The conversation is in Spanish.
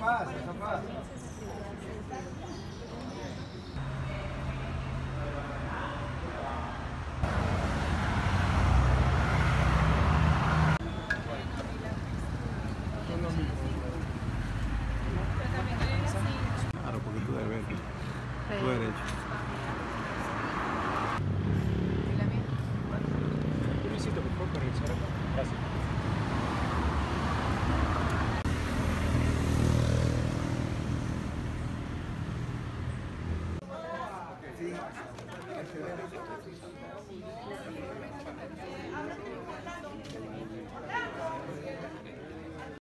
no pasa. Claro, porque tú derecho.